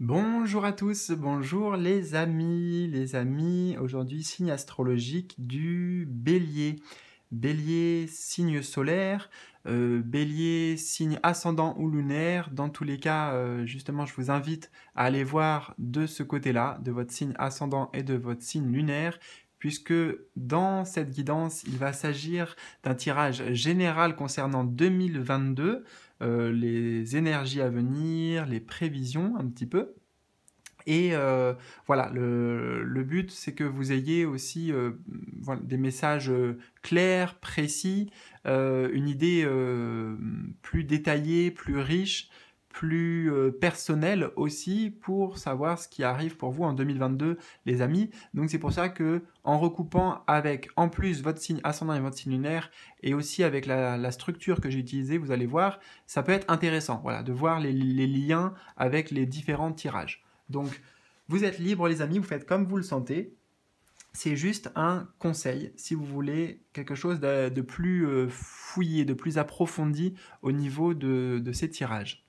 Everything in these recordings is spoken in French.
Bonjour à tous, bonjour les amis, aujourd'hui signe astrologique du Bélier. Bélier, signe solaire, Bélier, signe ascendant ou lunaire. Dans tous les cas, justement, je vous invite à aller voir de ce côté-là, de votre signe ascendant et de votre signe lunaire, puisque dans cette guidance, il va s'agir d'un tirage général concernant 2022, les énergies à venir, les prévisions un petit peu. Et voilà, le but, c'est que vous ayez aussi voilà, des messages clairs, précis, une idée plus détaillée, plus riche, plus personnelle aussi pour savoir ce qui arrive pour vous en 2022, les amis. Donc c'est pour ça que en recoupant avec, en plus, votre signe ascendant et votre signe lunaire, et aussi avec la structure que j'ai utilisée, vous allez voir, ça peut être intéressant, voilà, de voir les liens avec les différents tirages. Donc, vous êtes libre, les amis, vous faites comme vous le sentez. C'est juste un conseil, si vous voulez quelque chose de plus fouillé, de plus approfondi au niveau de ces tirages.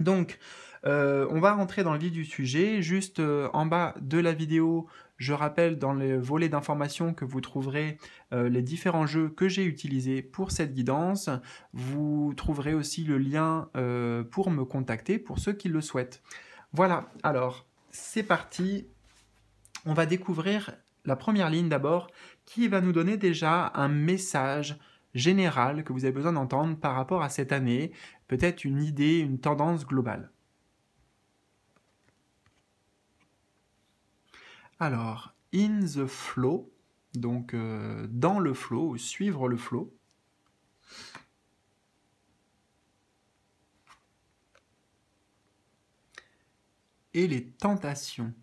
Donc, on va rentrer dans le vif du sujet. Juste en bas de la vidéo, je rappelle dans le volet d'informations que vous trouverez les différents jeux que j'ai utilisés pour cette guidance. Vous trouverez aussi le lien pour me contacter pour ceux qui le souhaitent. Voilà, alors c'est parti, on va découvrir la première ligne d'abord qui va nous donner déjà un message général que vous avez besoin d'entendre par rapport à cette année, peut-être une idée, une tendance globale. Alors, in the flow, donc dans le flow, suivre le flow. Et les tentations.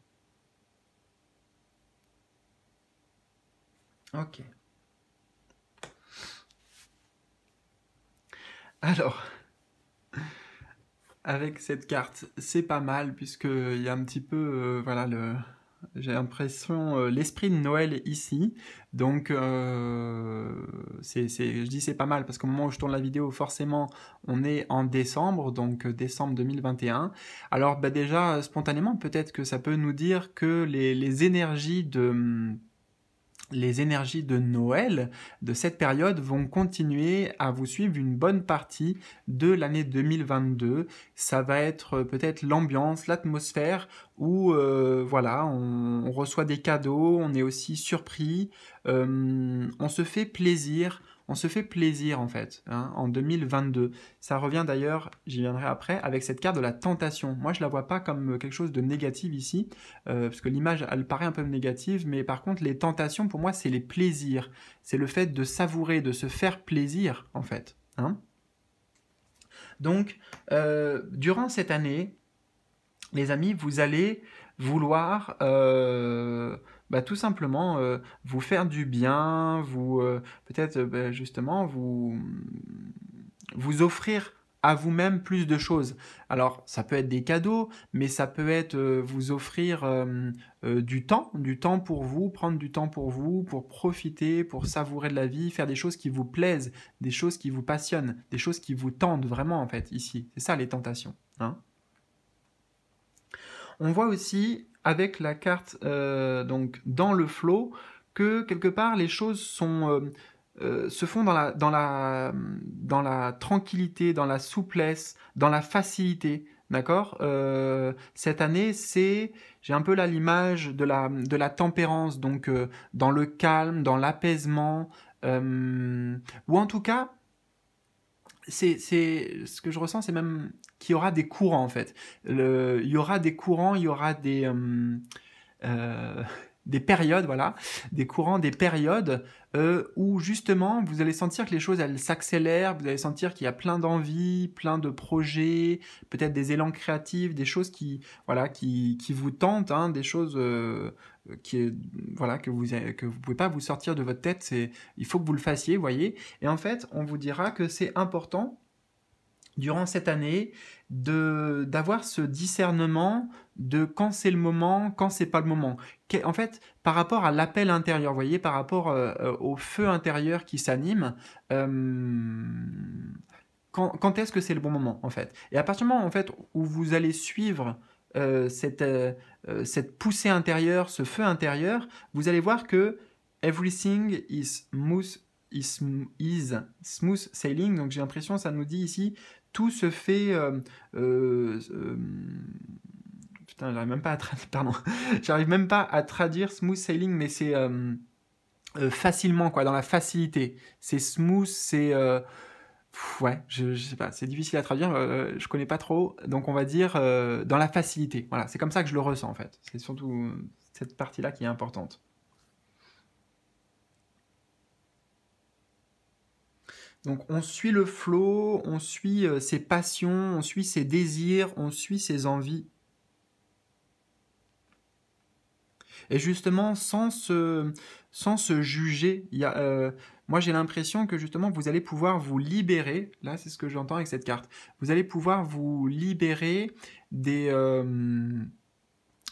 Ok. Alors, avec cette carte, c'est pas mal puisqu'il y a un petit peu, voilà, j'ai l'impression, l'esprit de Noël est ici. Donc, je dis c'est pas mal parce qu'au moment où je tourne la vidéo, forcément, on est en décembre, donc décembre 2021. Alors, bah déjà, spontanément, peut-être que ça peut nous dire que les énergies de Noël de cette période vont continuer à vous suivre une bonne partie de l'année 2022. Ça va être peut-être l'ambiance, l'atmosphère où voilà, on reçoit des cadeaux, on est aussi surpris, on se fait plaisir. On se fait plaisir en fait, hein, en 2022. Ça revient d'ailleurs, j'y viendrai après, avec cette carte de la tentation. Moi, je la vois pas comme quelque chose de négatif ici, parce que l'image, elle paraît un peu négative, mais par contre, les tentations, pour moi, c'est les plaisirs. C'est le fait de savourer, de se faire plaisir, en fait. Hein. Donc, durant cette année, les amis, vous allez vouloir... bah, tout simplement vous faire du bien, vous peut-être justement vous offrir à vous-même plus de choses. Alors, ça peut être des cadeaux, mais ça peut être vous offrir du temps pour vous, prendre du temps pour vous, pour profiter, pour savourer de la vie, faire des choses qui vous plaisent, des choses qui vous passionnent, des choses qui vous tendent vraiment en fait ici. C'est ça les tentations. Hein. On voit aussi avec la carte donc dans le flow que quelque part les choses sont se font dans la tranquillité, dans la souplesse, dans la facilité, d'accord. Cette année, c'est, j'ai un peu là l'image de la tempérance, donc dans le calme, dans l'apaisement, ou en tout cas c'est ce que je ressens, c'est même qu'il y aura des courants en fait. Il y aura des courants, il y aura des périodes, voilà, des courants, des périodes où justement vous allez sentir que les choses elles s'accélèrent, vous allez sentir qu'il y a plein d'envies, plein de projets, peut-être des élans créatifs, des choses qui, voilà, qui vous tentent, hein, des choses qui, voilà, que vous pouvez pas vous sortir de votre tête, il faut que vous le fassiez, voyez. Et en fait, on vous dira que c'est important durant cette année d'avoir ce discernement de quand c'est le moment, quand c'est pas le moment. En fait, par rapport à l'appel intérieur, vous voyez, par rapport au feu intérieur qui s'anime, quand est-ce que c'est le bon moment, en fait. Et à partir du moment en fait, où vous allez suivre cette poussée intérieure, ce feu intérieur, vous allez voir que everything is smooth sailing. Donc j'ai l'impression, ça nous dit ici, tout se fait... putain, j'arrive même pas à traduire, pardon. J'arrive même pas à traduire smooth sailing, mais c'est facilement, quoi, dans la facilité. C'est smooth, c'est... ouais, je sais pas, c'est difficile à traduire, je connais pas trop, donc on va dire dans la facilité. Voilà, c'est comme ça que je le ressens en fait. C'est surtout cette partie-là qui est importante. Donc on suit le flot, on suit ses passions, on suit ses désirs, on suit ses envies. Et justement, sans se juger, il y a... moi, j'ai l'impression que justement, vous allez pouvoir vous libérer. Là, c'est ce que j'entends avec cette carte. Vous allez pouvoir vous libérer des,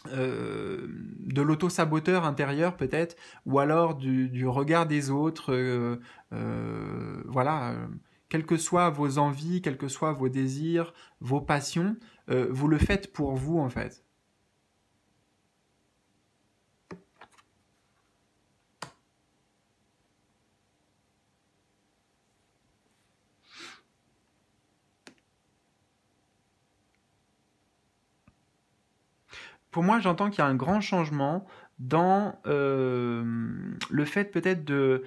de l'auto-saboteur intérieur, peut-être, ou alors du regard des autres. Voilà, quelles que soient vos envies, quels que soient vos désirs, vos passions, vous le faites pour vous, en fait. Pour moi, j'entends qu'il y a un grand changement dans le fait peut-être de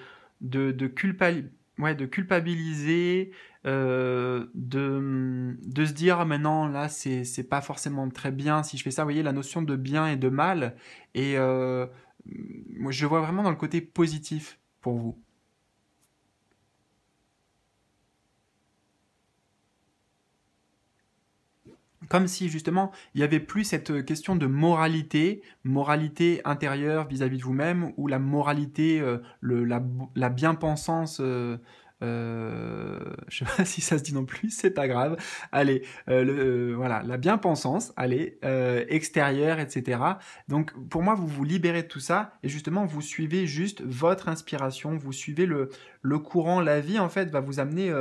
culpabiliser, de se dire « maintenant, là, c'est pas forcément très bien si je fais ça ». Vous voyez, la notion de bien et de mal. Et moi, je vois vraiment dans le côté positif pour vous. Comme si, justement, il n'y avait plus cette question de moralité, moralité intérieure vis-à-vis de vous-même, ou la moralité, la bien-pensance, je ne sais pas si ça se dit non plus, c'est pas grave, allez, voilà, la bien-pensance, allez, extérieure, etc. Donc, pour moi, vous vous libérez de tout ça, et justement, vous suivez juste votre inspiration, vous suivez le courant, la vie, en fait, va vous amener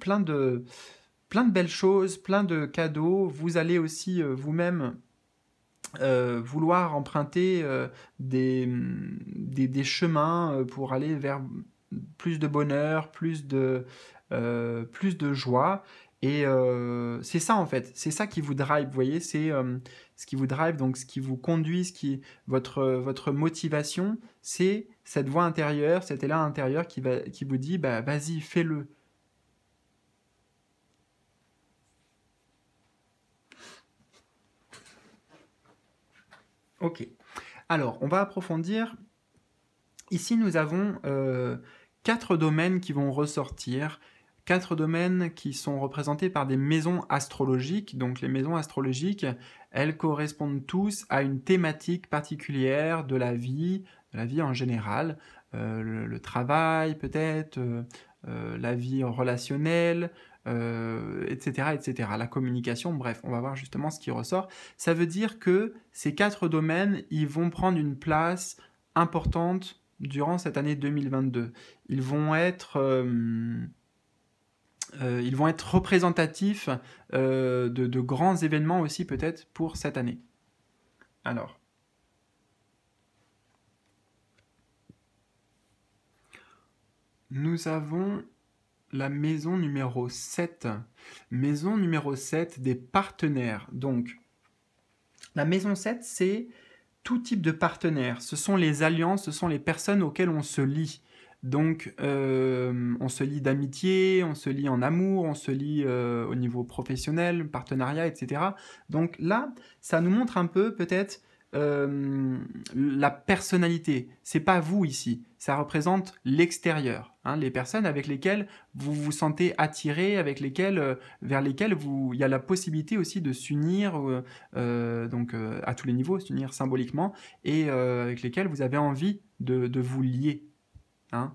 plein de belles choses, plein de cadeaux. Vous allez aussi vous-même vouloir emprunter des chemins pour aller vers plus de bonheur, plus de joie. Et c'est ça en fait, c'est ça qui vous drive, vous voyez, c'est ce qui vous drive, donc ce qui vous conduit, votre motivation, c'est cette voix intérieure, cet élan intérieur qui vous dit, bah, vas-y, fais-le. Ok, alors on va approfondir. Ici nous avons 4 domaines qui vont ressortir, 4 domaines qui sont représentés par des maisons astrologiques. Donc les maisons astrologiques, elles correspondent tous à une thématique particulière de la vie en général, le travail peut-être, la vie relationnelle, etc., etc., la communication, bref, on va voir justement ce qui ressort. Ça veut dire que ces 4 domaines, ils vont prendre une place importante durant cette année 2022. Ils vont être représentatifs de grands événements aussi peut-être pour cette année. Alors, nous avons... la maison numéro 7. Maison numéro 7 des partenaires. Donc, la maison 7, c'est tout type de partenaires. Ce sont les alliances, ce sont les personnes auxquelles on se lie. Donc, on se lie d'amitié, on se lie en amour, on se lie au niveau professionnel, partenariat, etc. Donc là, ça nous montre un peu peut-être la personnalité. C'est pas vous ici, ça représente l'extérieur, hein, les personnes avec lesquelles vous vous sentez attiré, avec lesquelles, vers lesquelles il y a la possibilité aussi de s'unir, donc à tous les niveaux, s'unir symboliquement, et avec lesquelles vous avez envie de vous lier, hein,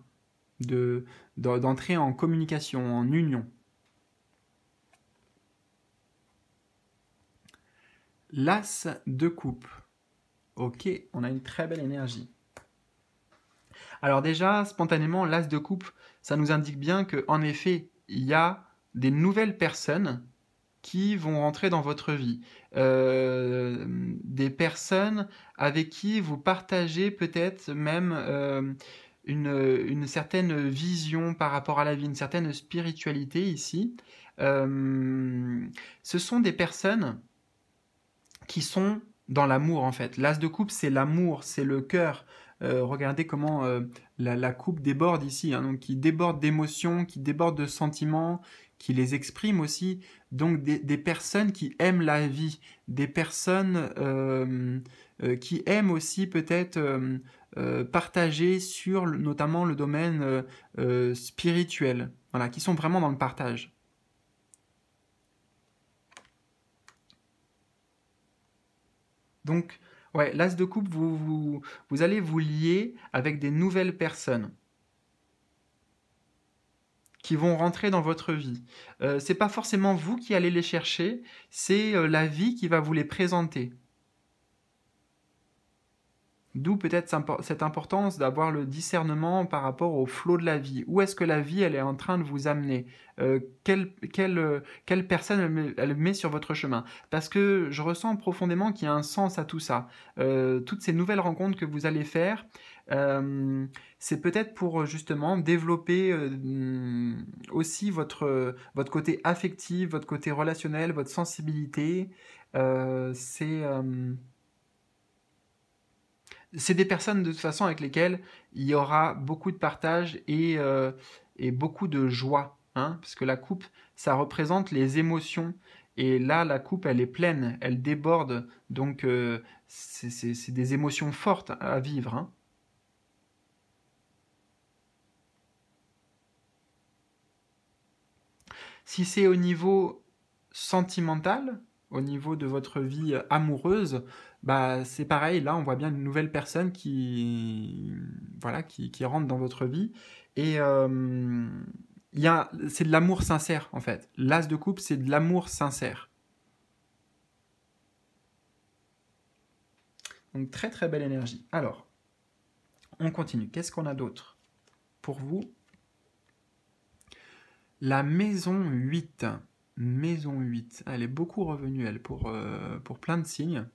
d'entrer en communication, en union. L'as de coupe. Ok, on a une très belle énergie. Alors déjà, spontanément, l'as de coupe, ça nous indique bien qu'en effet, il y a des nouvelles personnes qui vont rentrer dans votre vie, des personnes avec qui vous partagez peut-être même une certaine vision par rapport à la vie, une certaine spiritualité ici. Ce sont des personnes qui sont dans l'amour en fait. L'as de coupe, c'est l'amour, c'est le cœur. Regardez comment la coupe déborde ici, hein, donc qui déborde d'émotions, qui déborde de sentiments, qui les exprime aussi. Donc des personnes qui aiment la vie, des personnes qui aiment aussi peut-être partager sur notamment le domaine spirituel, voilà, qui sont vraiment dans le partage. Donc, ouais, l'as de coupe, vous allez vous lier avec des nouvelles personnes qui vont rentrer dans votre vie. Ce n'est pas forcément vous qui allez les chercher, c'est la vie qui va vous les présenter. D'où peut-être cette importance d'avoir le discernement par rapport au flot de la vie. Où est-ce que la vie elle est en train de vous amener, quelle personne elle met sur votre chemin? Parce que je ressens profondément qu'il y a un sens à tout ça. Toutes ces nouvelles rencontres que vous allez faire, c'est peut-être pour justement développer aussi votre côté affectif, votre côté relationnel, votre sensibilité. C'est des personnes de toute façon avec lesquelles il y aura beaucoup de partage et beaucoup de joie, hein, parce que la coupe, ça représente les émotions. Et là, la coupe, elle est pleine, elle déborde. Donc, c'est des émotions fortes à vivre, hein. Si c'est au niveau sentimental, au niveau de votre vie amoureuse, bah, c'est pareil, là on voit bien une nouvelle personne qui, voilà, qui rentre dans votre vie. Et c'est de l'amour sincère en fait. L'as de coupe, c'est de l'amour sincère. Donc très très belle énergie. Alors, on continue. Qu'est-ce qu'on a d'autre pour vous? La maison 8. Maison 8. Elle est beaucoup revenue, elle, pour plein de signes.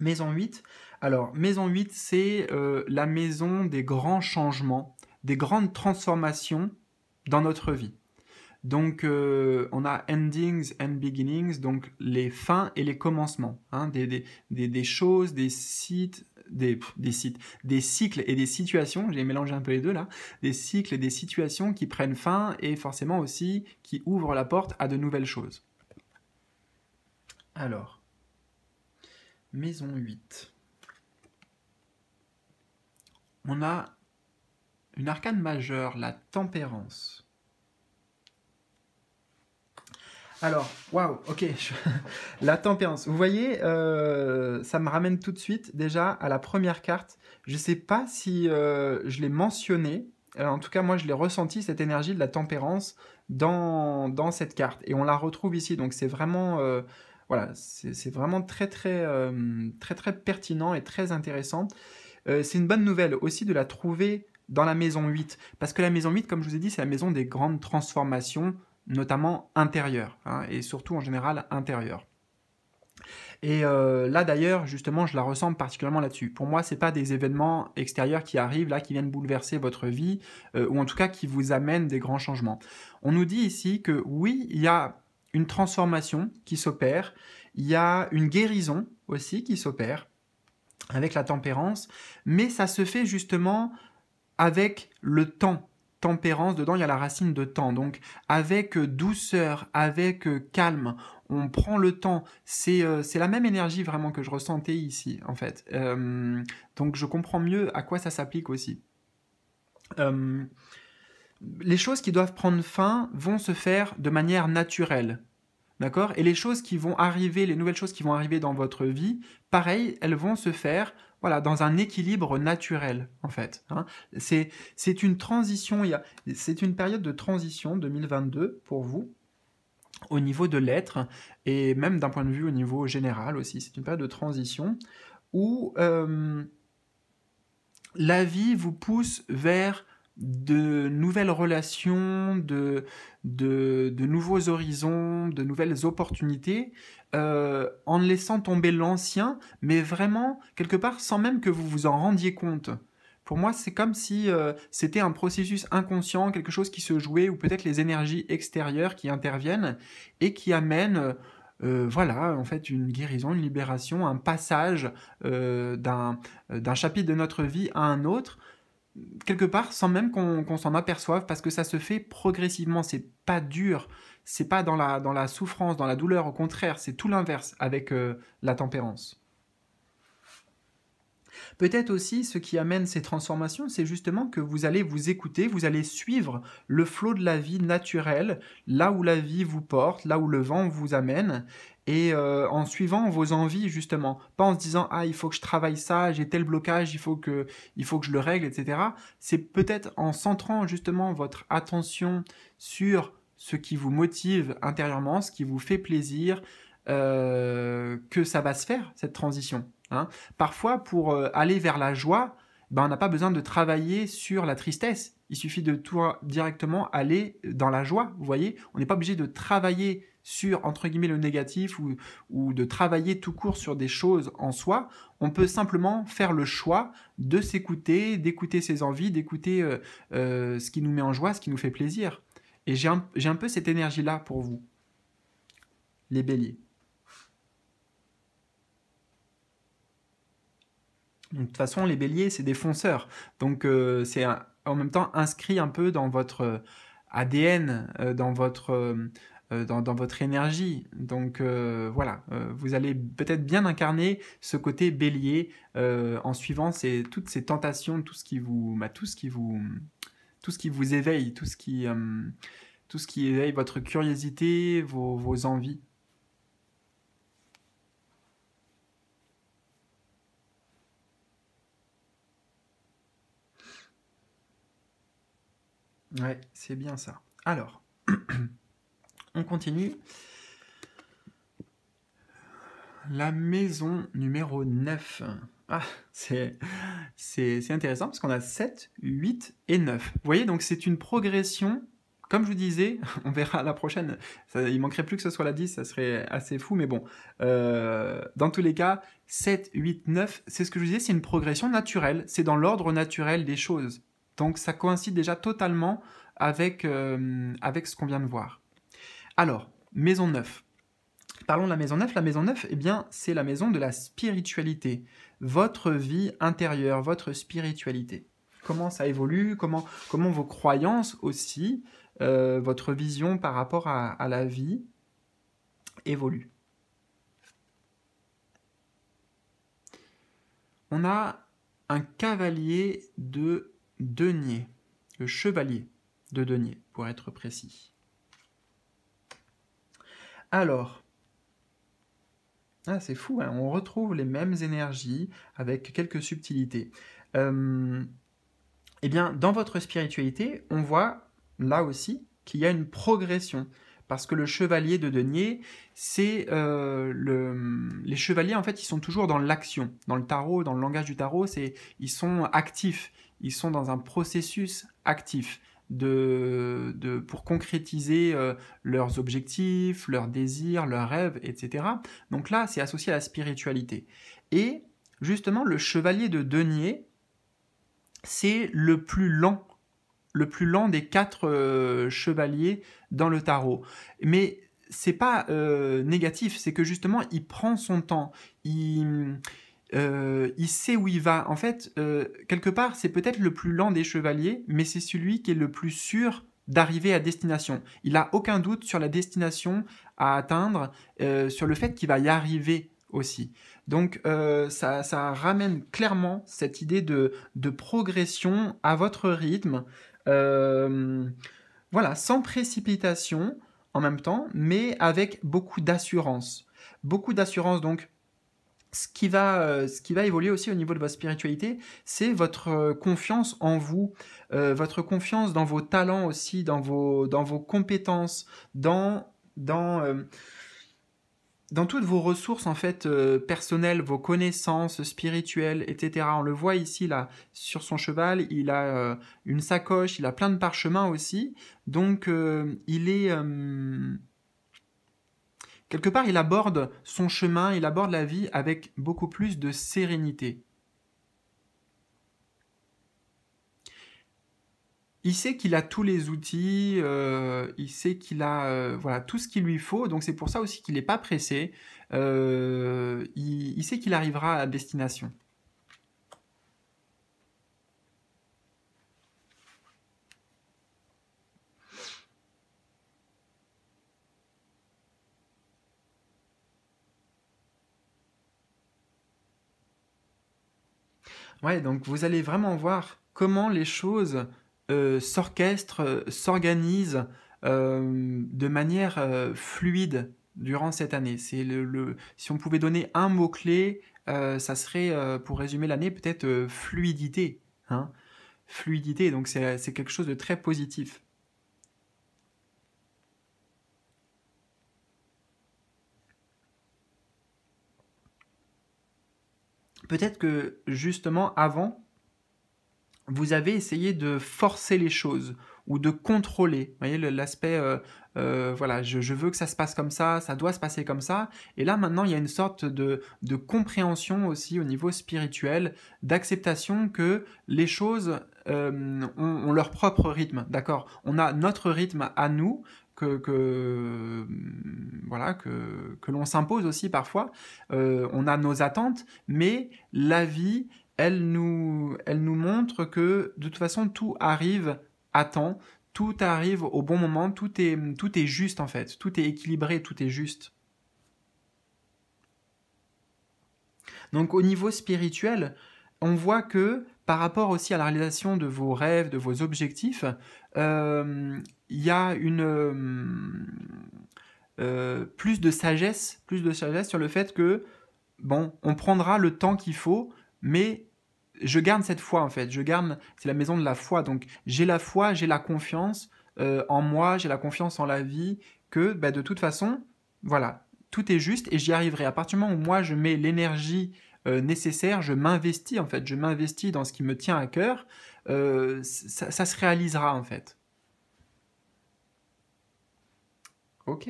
Maison 8, alors Maison 8, c'est la maison des grands changements, des grandes transformations dans notre vie. Donc on a endings and beginnings, donc les fins et les commencements, hein, des choses, des cycles et des situations, j'ai mélangé un peu les deux là, des cycles et des situations qui prennent fin et forcément aussi qui ouvrent la porte à de nouvelles choses. Alors, Maison 8. On a une arcane majeure, la tempérance. Alors, waouh, ok, la tempérance. Vous voyez, ça me ramène tout de suite déjà à la première carte. Je ne sais pas si je l'ai mentionné. En tout cas, moi, je l'ai ressenti, cette énergie de la tempérance dans cette carte. Et on la retrouve ici, donc c'est vraiment... voilà, c'est vraiment très pertinent et très intéressant. C'est une bonne nouvelle aussi de la trouver dans la maison 8. Parce que la maison 8, comme je vous ai dit, c'est la maison des grandes transformations, notamment intérieures, hein, et surtout en général intérieures. Et là d'ailleurs, justement, je la ressens particulièrement là-dessus. Pour moi, ce n'est pas des événements extérieurs qui arrivent, là, qui viennent bouleverser votre vie, ou en tout cas qui vous amènent des grands changements. On nous dit ici que oui, il y a une transformation qui s'opère, il y a une guérison aussi qui s'opère avec la tempérance, mais ça se fait justement avec le temps. Tempérance, dedans il y a la racine de temps, donc avec douceur, avec calme, on prend le temps. C'est la même énergie vraiment que je ressentais ici en fait, donc je comprends mieux à quoi ça s'applique aussi. Les choses qui doivent prendre fin vont se faire de manière naturelle, d'accord? Et les choses qui vont arriver, les nouvelles choses qui vont arriver dans votre vie, pareil, elles vont se faire, voilà, dans un équilibre naturel, en fait, hein. C'est une transition, c'est une période de transition 2022 pour vous, au niveau de l'être, et même d'un point de vue au niveau général aussi, c'est une période de transition où la vie vous pousse vers de nouvelles relations, de nouveaux horizons, de nouvelles opportunités, en laissant tomber l'ancien, mais vraiment, quelque part, sans même que vous vous en rendiez compte. Pour moi, c'est comme si c'était un processus inconscient, quelque chose qui se jouait, ou peut-être les énergies extérieures qui interviennent et qui amènent, voilà, en fait, une guérison, une libération, un passage d'un chapitre de notre vie à un autre, quelque part, sans même qu'on s'en aperçoive, parce que ça se fait progressivement, c'est pas dur, c'est pas dans la souffrance, dans la douleur, au contraire, c'est tout l'inverse avec la tempérance. Peut-être aussi, ce qui amène ces transformations, c'est justement que vous allez vous écouter, vous allez suivre le flot de la vie naturelle, là où la vie vous porte, là où le vent vous amène, et en suivant vos envies, justement, pas en se disant « Ah, il faut que je travaille ça, j'ai tel blocage, il faut que je le règle, etc. » C'est peut-être en centrant justement votre attention sur ce qui vous motive intérieurement, ce qui vous fait plaisir, que ça va se faire, cette transition. Hein. Parfois, pour aller vers la joie, ben, on n'a pas besoin de travailler sur la tristesse. Il suffit de tout directement aller dans la joie, vous voyez. On n'est pas obligé de travailler sur, entre guillemets, le négatif ou de travailler tout court sur des choses en soi. On peut simplement faire le choix de s'écouter, d'écouter ses envies, d'écouter ce qui nous met en joie, ce qui nous fait plaisir. Et j'ai un peu cette énergie-là pour vous, les béliers. Donc, de toute façon, les béliers, c'est des fonceurs. Donc, c'est en même temps inscrit un peu dans votre ADN, dans votre énergie. Donc, voilà, vous allez peut-être bien incarner ce côté bélier en suivant toutes ces tentations, tout ce qui vous éveille, tout ce qui éveille votre curiosité, vos envies. Ouais, c'est bien ça. Alors, on continue. La maison numéro 9. Ah, c'est intéressant parce qu'on a 7, 8 et 9. Vous voyez, donc c'est une progression. Comme je vous disais, on verra la prochaine. Il manquerait plus que ce soit la 10, ça serait assez fou. Mais bon, dans tous les cas, 7, 8, 9, c'est ce que je vous disais, c'est une progression naturelle. C'est dans l'ordre naturel des choses. Donc ça coïncide déjà totalement avec ce qu'on vient de voir. Alors, maison 9. Parlons de la maison 9. La maison 9, eh bien, c'est la maison de la spiritualité. Votre vie intérieure, votre spiritualité. Comment ça évolue, comment vos croyances aussi, votre vision par rapport à la vie évolue. On a un cavalier de denier, le chevalier de denier, pour être précis. Alors, ah, c'est fou, hein, on retrouve les mêmes énergies avec quelques subtilités. Eh bien, dans votre spiritualité, on voit là aussi qu'il y a une progression. Parce que le chevalier de denier, c'est les chevaliers, en fait, ils sont toujours dans l'action. Dans le tarot, dans le langage du tarot, ils sont actifs. Ils sont dans un processus actif pour concrétiser leurs objectifs, leurs désirs, leurs rêves, etc. Donc là, c'est associé à la spiritualité. Et justement, le chevalier de denier, c'est le plus lent des 4 chevaliers dans le tarot. Mais c'est pas négatif, c'est que justement, il prend son temps, il sait où il va. En fait, quelque part, c'est peut-être le plus lent des chevaliers, mais c'est celui qui est le plus sûr d'arriver à destination. Il n'a aucun doute sur la destination à atteindre, sur le fait qu'il va y arriver aussi. Donc, ça ramène clairement cette idée de progression à votre rythme, voilà, sans précipitation en même temps, mais avec beaucoup d'assurance. Beaucoup d'assurance, donc, ce qui va évoluer aussi au niveau de votre spiritualité, c'est votre confiance en vous, votre confiance dans vos talents aussi, dans vos compétences, dans dans toutes vos ressources en fait personnelles, vos connaissances spirituelles, etc. On le voit ici là sur son cheval, il a une sacoche, il a plein de parchemins aussi. Donc il est quelque part, il aborde son chemin, il aborde la vie avec beaucoup plus de sérénité. Il sait qu'il a tous les outils, il sait qu'il a voilà, tout ce qu'il lui faut, donc c'est pour ça aussi qu'il n'est pas pressé, il sait qu'il arrivera à destination. Ouais, donc vous allez vraiment voir comment les choses s'orchestrent, s'organisent de manière fluide durant cette année. C'est si on pouvait donner un mot-clé, ça serait, pour résumer l'année, peut-être fluidité. Hein, fluidité, donc c'est quelque chose de très positif. Peut-être que, justement, avant, vous avez essayé de forcer les choses ou de contrôler. Vous voyez, l'aspect, voilà, je veux que ça se passe comme ça doit se passer comme ça. Et là, maintenant, il y a une sorte de compréhension aussi au niveau spirituel, d'acceptation que les choses ont leur propre rythme, d'accord? On a notre rythme à nous, voilà, que l'on s'impose aussi parfois. On a nos attentes, mais la vie, elle nous montre que de toute façon, tout arrive à temps, tout arrive au bon moment, tout est juste en fait, tout est équilibré, tout est juste. Donc au niveau spirituel, on voit que par rapport aussi à la réalisation de vos rêves, de vos objectifs, il y a plus de sagesse sur le fait que, bon, on prendra le temps qu'il faut, mais je garde cette foi en fait, c'est la maison de la foi, donc j'ai la foi, j'ai la confiance en moi, j'ai la confiance en la vie, que bah, de toute façon, voilà, tout est juste et j'y arriverai. À partir du moment où moi je mets l'énergie nécessaire, je m'investis en fait, je m'investis dans ce qui me tient à cœur, ça se réalisera en fait. Ok.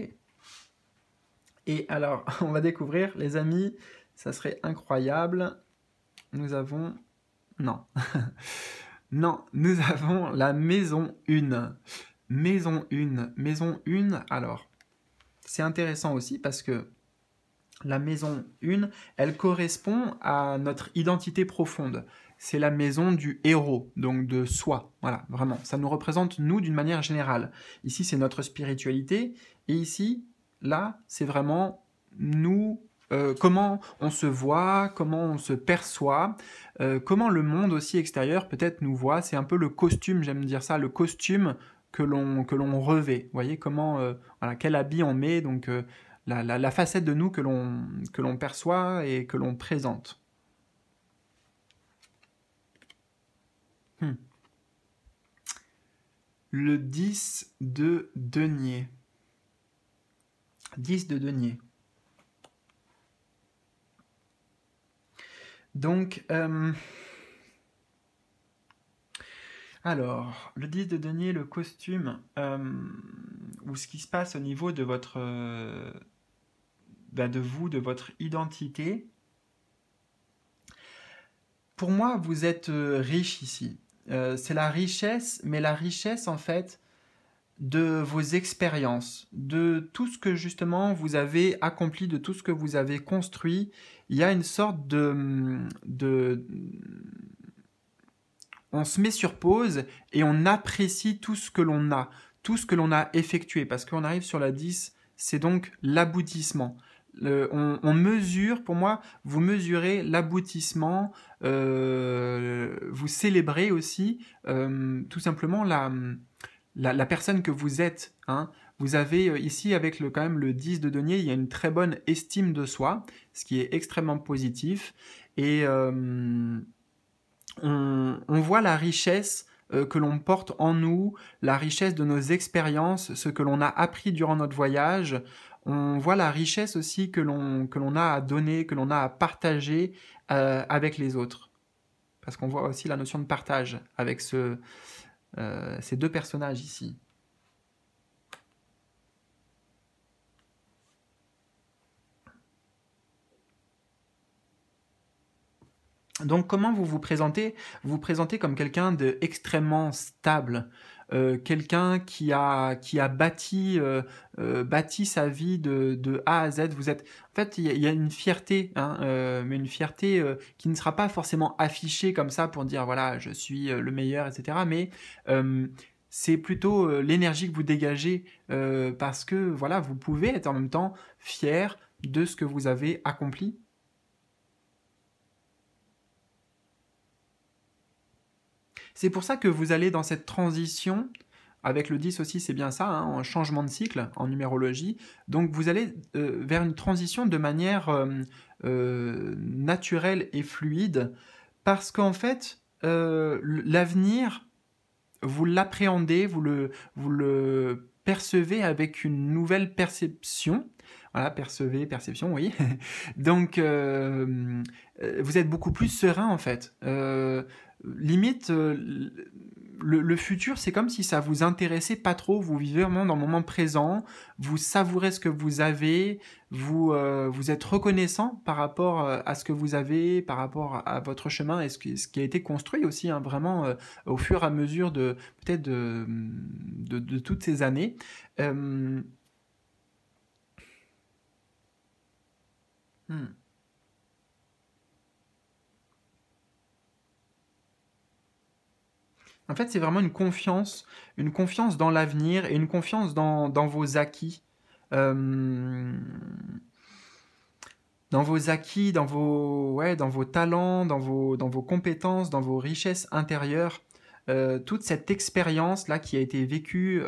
Et alors, on va découvrir, les amis, ça serait incroyable. Nous avons... Non. Non, nous avons la maison 1. Maison 1. Maison 1, alors, c'est intéressant aussi parce que la maison 1, elle correspond à notre identité profonde. C'est la maison du héros, donc de soi. Voilà, vraiment. Ça nous représente, nous, d'une manière générale. Ici, c'est notre spiritualité. Et ici, là, c'est vraiment nous... comment on se voit, comment on se perçoit, comment le monde aussi extérieur peut-être nous voit. C'est un peu le costume, j'aime dire ça, le costume que l'on revêt. Vous voyez comment, voilà, quel habit on met, donc la facette de nous que l'on perçoit et que l'on présente. Le 10 de denier. 10 de denier. Donc, alors, le 10 de denier, le costume, ou ce qui se passe au niveau de votre, de vous, de votre identité. Pour moi, vous êtes riche ici. C'est la richesse, mais la richesse, en fait, de vos expériences, de tout ce que justement vous avez accompli, de tout ce que vous avez construit. Il y a une sorte de... On se met sur pause et on apprécie tout ce que l'on a, tout ce que l'on a effectué, parce qu'on arrive sur la 10, c'est donc l'aboutissement. On mesure, pour moi, vous mesurez l'aboutissement, vous célébrez aussi tout simplement la personne que vous êtes, hein. Vous avez ici, avec quand même le 10 de denier, il y a une très bonne estime de soi, ce qui est extrêmement positif. Et on voit la richesse que l'on porte en nous, la richesse de nos expériences, ce que l'on a appris durant notre voyage. on voit la richesse aussi que l'on a à donner, que l'on a à partager avec les autres. Parce qu'on voit aussi la notion de partage avec ces deux personnages ici. Donc comment vous vous présentez? Vous vous présentez comme quelqu'un d'extrêmement stable, quelqu'un qui a bâti sa vie de A à Z. Vous êtes, en fait, il y a une fierté, hein, mais une fierté qui ne sera pas forcément affichée comme ça pour dire voilà, je suis le meilleur, etc. Mais c'est plutôt l'énergie que vous dégagez parce que voilà, vous pouvez être en même temps fier de ce que vous avez accompli. C'est pour ça que vous allez dans cette transition, avec le 10 aussi, c'est bien ça, hein, en changement de cycle, en numérologie. Donc vous allez vers une transition de manière naturelle et fluide, parce qu'en fait, l'avenir, vous l'appréhendez, vous le percevez avec une nouvelle perception. Voilà, percevez, perception, oui. Donc, vous êtes beaucoup plus serein, en fait. Limite, le futur, c'est comme si ça vous intéressait pas trop, vous vivez vraiment dans le moment présent, vous savourez ce que vous avez, vous êtes reconnaissant par rapport à ce que vous avez, par rapport à votre chemin et ce qui a été construit aussi, hein, vraiment au fur et à mesure de peut-être de toutes ces années. En fait, c'est vraiment une confiance dans l'avenir et une confiance dans vos acquis. Dans vos acquis, dans vos talents, dans vos compétences, dans vos richesses intérieures. Toute cette expérience-là qui a été vécue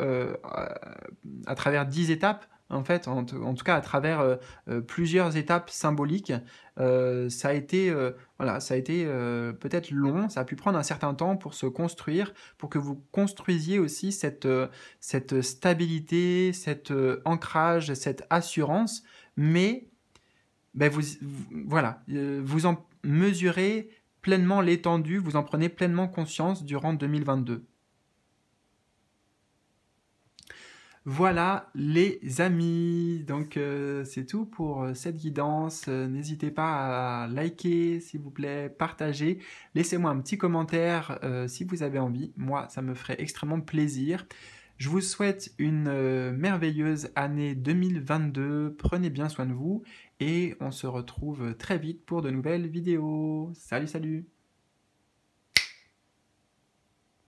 à travers 10 étapes, en fait, en tout cas à travers plusieurs étapes symboliques, ça a été, voilà, ça a été peut-être long, ça a pu prendre un certain temps pour se construire, pour que vous construisiez aussi cette stabilité, cet ancrage, cette assurance, mais ben voilà, vous en mesurez pleinement l'étendue, vous en prenez pleinement conscience durant 2022. Voilà les amis, donc c'est tout pour cette guidance, n'hésitez pas à liker s'il vous plaît, partager, laissez-moi un petit commentaire si vous avez envie, moi ça me ferait extrêmement plaisir. Je vous souhaite une merveilleuse année 2022, prenez bien soin de vous et on se retrouve très vite pour de nouvelles vidéos. Salut, salut!